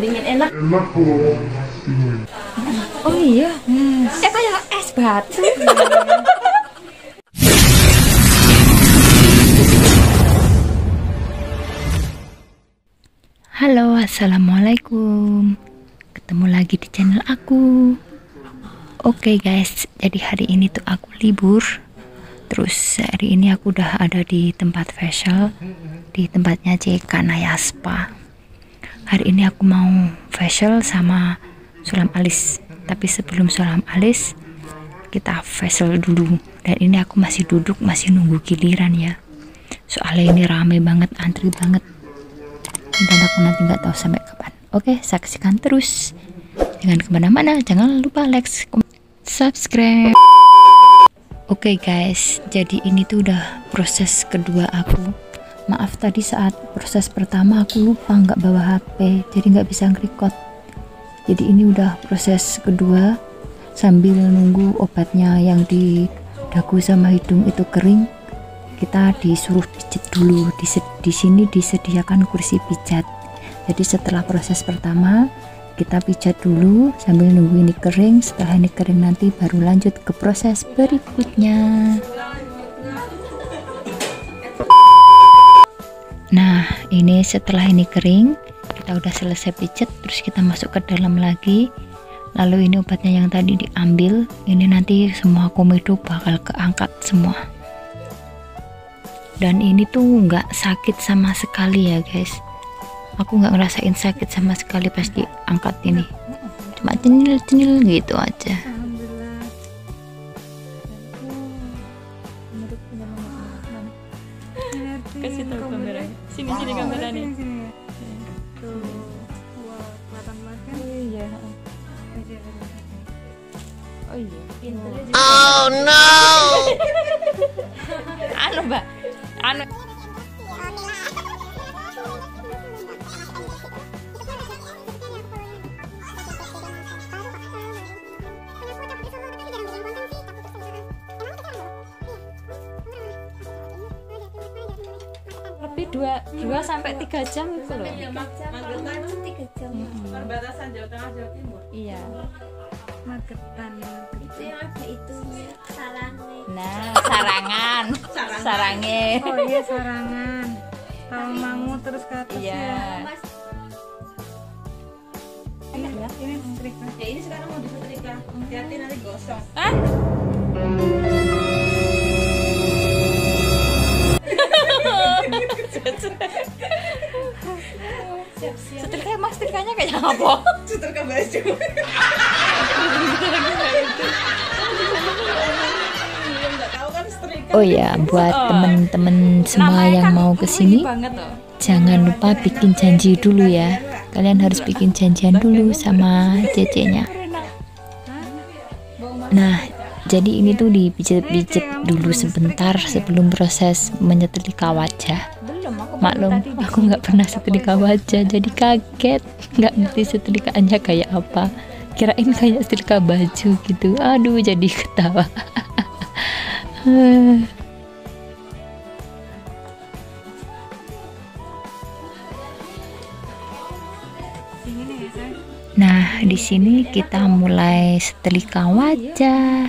dingin enak. Enak kalau dingin. Oh iya, kayak es batu. Halo, assalamualaikum. Ketemu lagi di channel aku. Oke guys, jadi hari ini tuh aku libur. Terus hari ini aku udah ada di tempat facial, di tempatnya JK Nayaspa. Hari ini aku mau facial sama sulam alis. Tapi sebelum sulam alis, kita facial dulu. Dan ini aku masih duduk, masih nunggu giliran ya. Soalnya ini rame banget, antri banget. Dan aku nanti nggak tahu sampai kapan. Oke, saksikan terus. Jangan kemana-mana, jangan lupa like, subscribe. Oke guys, jadi ini tuh udah proses kedua aku. Maaf tadi saat proses pertama aku lupa nggak bawa HP, jadi nggak bisa nge-record. Jadi ini udah proses kedua sambil nunggu obatnya yang di dagu sama hidung itu kering. Kita disuruh pijat dulu. Di sini disediakan kursi pijat. Jadi setelah proses pertama, kita pijat dulu sambil nunggu ini kering. Setelah ini kering nanti baru lanjut ke proses berikutnya. Nah, ini setelah ini kering, kita udah selesai pijat, terus kita masuk ke dalam lagi. Lalu ini obatnya yang tadi diambil, ini nanti semua komedo bakal keangkat semua. Dan ini tuh nggak sakit sama sekali ya guys. Aku nggak ngerasain sakit sama sekali pas diangkat ini, cuma cenil-cenil gitu aja. Kasih tahu kamera, sini-sini kamera nih. Tuh, iya. Oh iya. Oh no. Anu mbak, anu. Dua sampai 3 jam itu loh. Magetan 3 jam. Perbatasan Jawa Tengah Jawa Timur. Iya. Magetan itu yang ada itu sarange. Nah, sarangan. Sarange. Oh iya sarangan. Palmangu terus ke atas. Iya. Ya. Ini setrika. Ya ini sekarang mau disetrika. Hati-hati nanti gosong. Hah? Setrika mas, setrikanya kayak apa? Setrika baju. Oh ya, buat temen-temen semua yang mau kesini, jangan lupa bikin janji dulu ya. Kalian harus bikin janjian dulu sama JC-nya. Nah, jadi ini tuh dipijit-pijit dulu sebentar sebelum proses menyetrika wajah. Maklum, aku nggak pernah setrika wajah, jadi kaget, nggak ngerti setrikaannya kayak apa. Kirain kayak setrika baju gitu. Aduh, jadi ketawa. Nah, di sini kita mulai setrika wajah.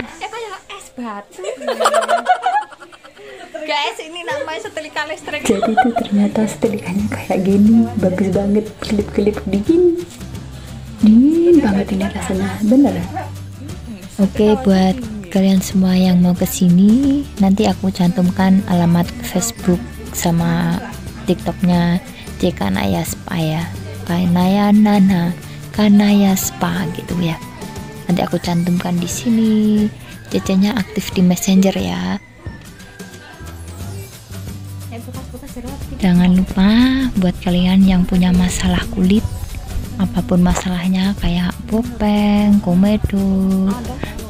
Guys, ini namanya setrika listrik. Jadi tuh ternyata setrikanya kayak gini, bagus banget, kelip-kelip dingin. Dingin banget ini rasanya, bener. Oke, buat kalian semua yang mau kesini, nanti aku cantumkan alamat Facebook sama TikToknya JK Nayaspa ya. Kanaya Nana, Kanaya Spa gitu ya. Nanti aku cantumkan di sini. JC-nya aktif di Messenger ya. Jangan lupa buat kalian yang punya masalah kulit, apapun masalahnya kayak popeng, komedo,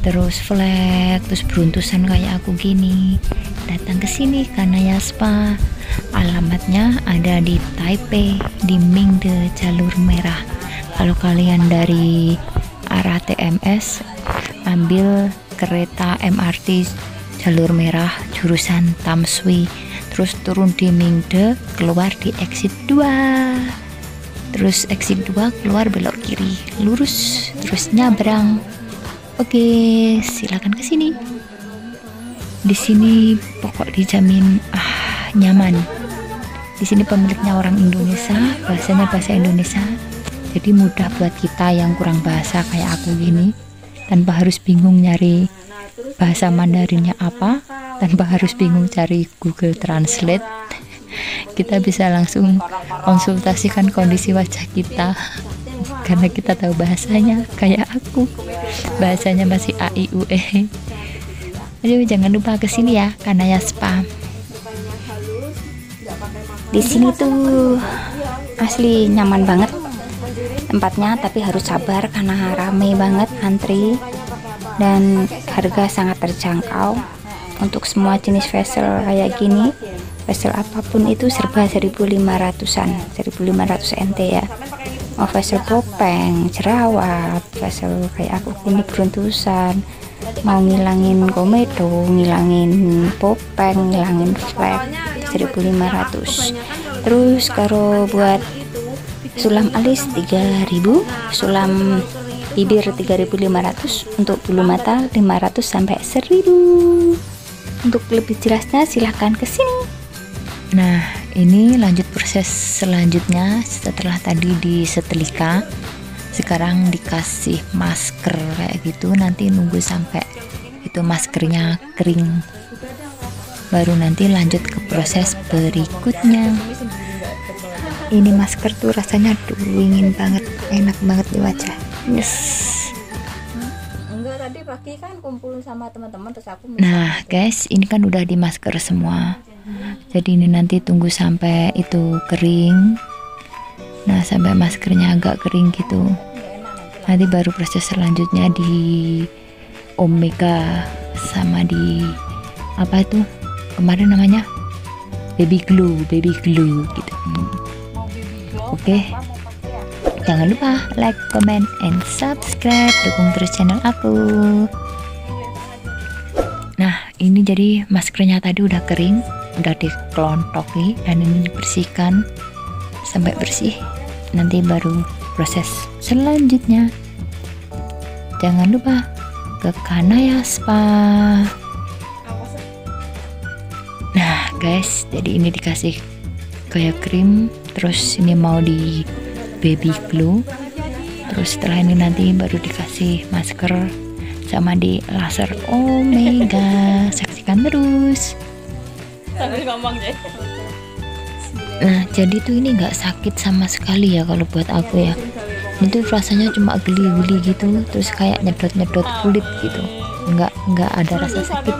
terus flek, terus beruntusan kayak aku gini, datang ke sini Kanaya Spa. Alamatnya ada di Taipei, di Mingde jalur merah. Kalau kalian dari arah TMS, ambil kereta MRT jalur merah jurusan Tamsui. Terus turun di Mingde, keluar di exit 2. terus exit 2 keluar belok kiri lurus terus nyabrang. Oke, silakan ke sini. Di sini pokok dijamin nyaman. Di sini pemiliknya orang Indonesia, bahasanya bahasa Indonesia. Jadi mudah buat kita yang kurang bahasa kayak aku gini, tanpa harus bingung nyari bahasa Mandarinnya apa, tanpa harus bingung cari Google Translate. Kita bisa langsung konsultasikan kondisi wajah kita karena kita tahu bahasanya. Kayak aku bahasanya masih AIUE. Aduh, jangan lupa kesini ya, Kanaya Spa. Di sini tuh asli nyaman banget tempatnya, tapi harus sabar karena ramai banget antri dan harga sangat terjangkau untuk semua jenis facial kayak gini. Facial apapun itu serba 1.500 NT ya. Mau facial kopeng, jerawat, facial kayak aku ini beruntusan, mau ngilangin komedo, ngilangin popeng, ngilangin flek, 1.500. terus kalau buat sulam alis 3.000, sulam bibir 3.500, untuk bulu mata 500 sampai 1.000. Untuk lebih jelasnya silahkan ke sini. Nah, ini lanjut proses selanjutnya. Setelah tadi disetrika, sekarang dikasih masker kayak gitu. Nanti nunggu sampai itu maskernya kering, baru nanti lanjut ke proses berikutnya. Ini masker tuh rasanya dingin banget, enak banget di wajah. Yes. Nah guys, ini kan udah di masker semua, jadi ini nanti tunggu sampai itu kering. Nah, sampai maskernya agak kering gitu, nanti baru proses selanjutnya di Omega sama di apa itu kemarin namanya baby glue gitu. Oke, jangan lupa like, comment, and subscribe, dukung terus channel aku. Nah, ini jadi maskernya tadi udah kering, udah dikelontoki dan ini dibersihkan sampai bersih. Nanti baru proses selanjutnya. Jangan lupa ke Kanaya Spa. Nah guys, jadi ini dikasih kayak krim, terus ini mau di baby glue, terus setelah ini nanti baru dikasih masker sama di laser Omega. Saksikan terus. Nah, jadi tuh ini nggak sakit sama sekali ya kalau buat aku ya. Itu rasanya cuma geli-geli gitu, terus kayak nyedot-nyedot kulit gitu. Nggak ada rasa sakit.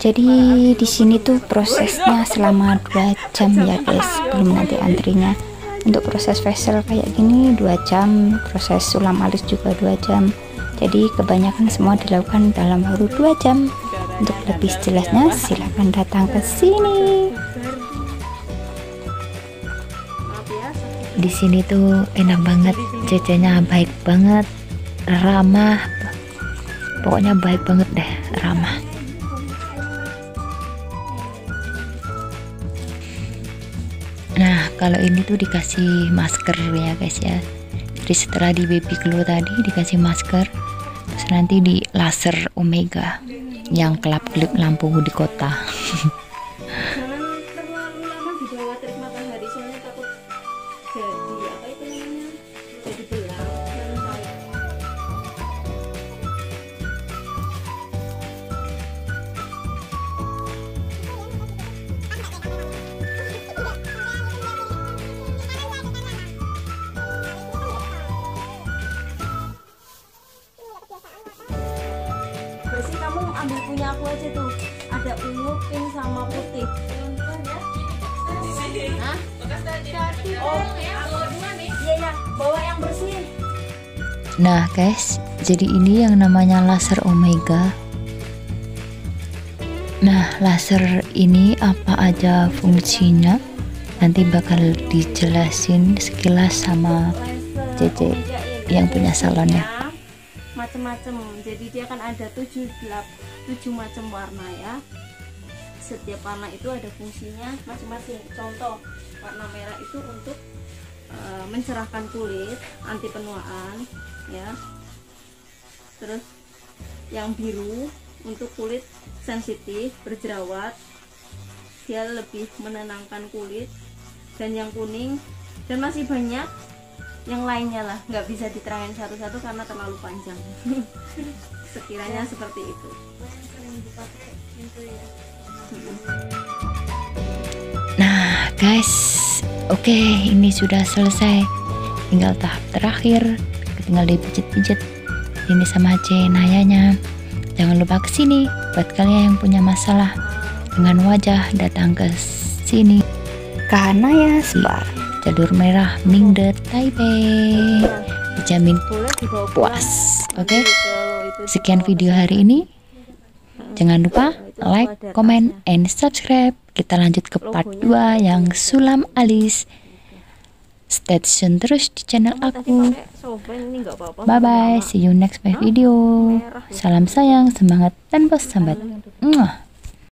Jadi di sini tuh prosesnya selama 2 jam ya guys, belum nanti antrinya. Untuk proses facial kayak gini 2 jam, proses sulam alis juga 2 jam. Jadi kebanyakan semua dilakukan dalam waktu 2 jam. Untuk lebih jelasnya silahkan datang ke sini. Di sini tuh enak banget, jajannya baik banget, ramah. Pokoknya baik banget deh, ramah. Nah, kalau ini tuh dikasih masker ya guys ya. Jadi setelah di baby glue tadi dikasih masker, terus nanti di laser Omega yang kelap-kelip lampu di kota. Bersih, kamu ambil punya aku aja tuh. Ada ungu, pink sama putih. Hah? Oh, iya ya, bawa yang bersih. Nah guys, jadi ini yang namanya laser Omega. Nah, laser ini apa aja fungsinya nanti bakal dijelasin sekilas sama JJ yang punya salonnya. Macam-macam, jadi dia kan ada 7 macam warna ya. setiap warna itu ada fungsinya masing-masing. Contoh, warna merah itu untuk mencerahkan kulit, anti penuaan ya. Terus yang biru untuk kulit sensitif, berjerawat, dia lebih menenangkan kulit. Dan yang kuning, dan masih banyak yang lainnya lah, nggak bisa diterangin satu-satu karena terlalu panjang. Sekiranya ya, seperti itu. Nah guys, oke, ini sudah selesai. Tinggal tahap terakhir, tinggal dipijit-pijit ini sama JK Nayanya. Jangan lupa kesini. Buat kalian yang punya masalah dengan wajah, datang ke sini. Kanaya Spa, Jalur Merah, Mingde, Taipei. Dijamin puas. Oke, sekian video hari ini. Jangan lupa like, comment, and subscribe. Kita lanjut ke part 2 yang sulam alis. Stay tune terus di channel aku. Bye bye, see you next my video. Salam sayang, semangat tanpa sambat.